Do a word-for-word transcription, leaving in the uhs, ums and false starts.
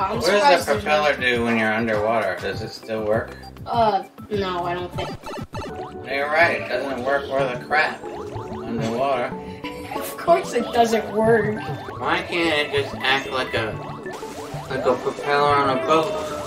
I'm what does the propeller do when you're underwater? Does it still work? Uh, no, I don't think. You're right, it doesn't work worth a crap underwater. Of course it doesn't work. Why can't it just act like a like a propeller on a boat?